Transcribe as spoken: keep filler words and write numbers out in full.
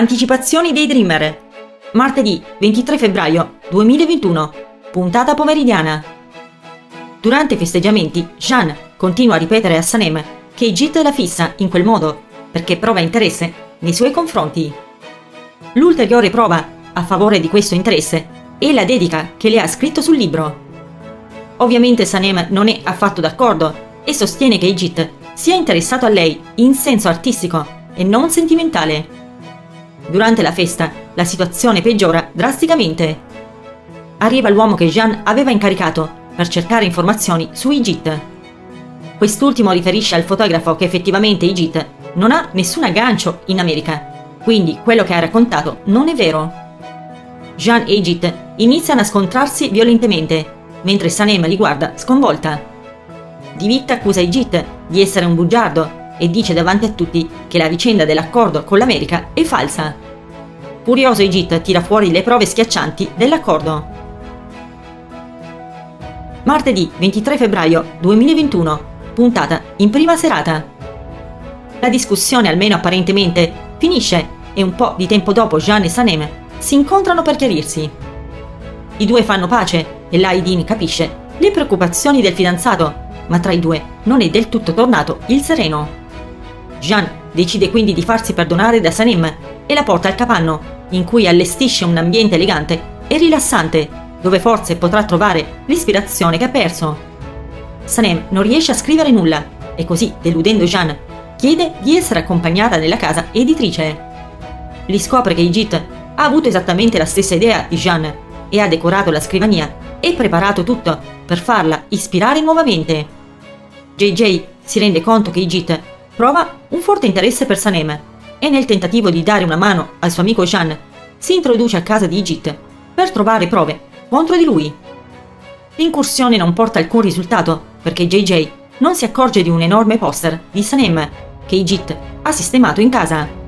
Anticipazioni dei Dreamer. Martedì ventitré febbraio duemilaventuno, puntata pomeridiana. Durante i festeggiamenti, Jean continua a ripetere a Sanem che Yigit la fissa in quel modo perché prova interesse nei suoi confronti. L'ulteriore prova a favore di questo interesse è la dedica che le ha scritto sul libro. Ovviamente Sanem non è affatto d'accordo e sostiene che Yigit sia interessato a lei in senso artistico e non sentimentale. Durante la festa la situazione peggiora drasticamente. Arriva l'uomo che Jean aveva incaricato per cercare informazioni su Yigit. Quest'ultimo riferisce al fotografo che effettivamente Yigit non ha nessun aggancio in America, quindi quello che ha raccontato non è vero. Jean e Yigit iniziano a scontrarsi violentemente, mentre Sanem li guarda sconvolta. Divit accusa Yigit di essere un bugiardo e dice davanti a tutti che la vicenda dell'accordo con l'America è falsa. Furioso, Yigit tira fuori le prove schiaccianti dell'accordo. Martedì ventitré febbraio duemilaventuno, puntata in prima serata. La discussione, almeno apparentemente, finisce e un po' di tempo dopo Jean e Sanem si incontrano per chiarirsi. I due fanno pace e Laidine capisce le preoccupazioni del fidanzato, ma tra i due non è del tutto tornato il sereno. Jean decide quindi di farsi perdonare da Sanem e la porta al capanno, in cui allestisce un ambiente elegante e rilassante, dove forse potrà trovare l'ispirazione che ha perso. Sanem non riesce a scrivere nulla e così, deludendo Jean, chiede di essere accompagnata nella casa editrice. Lì scopre che Yigit ha avuto esattamente la stessa idea di Jean e ha decorato la scrivania e preparato tutto per farla ispirare nuovamente. J J si rende conto che Yigit prova un forte interesse per Sanem e nel tentativo di dare una mano al suo amico Jean si introduce a casa di Yigit per trovare prove contro di lui. L'incursione non porta alcun risultato perché J J non si accorge di un enorme poster di Sanem che Yigit ha sistemato in casa.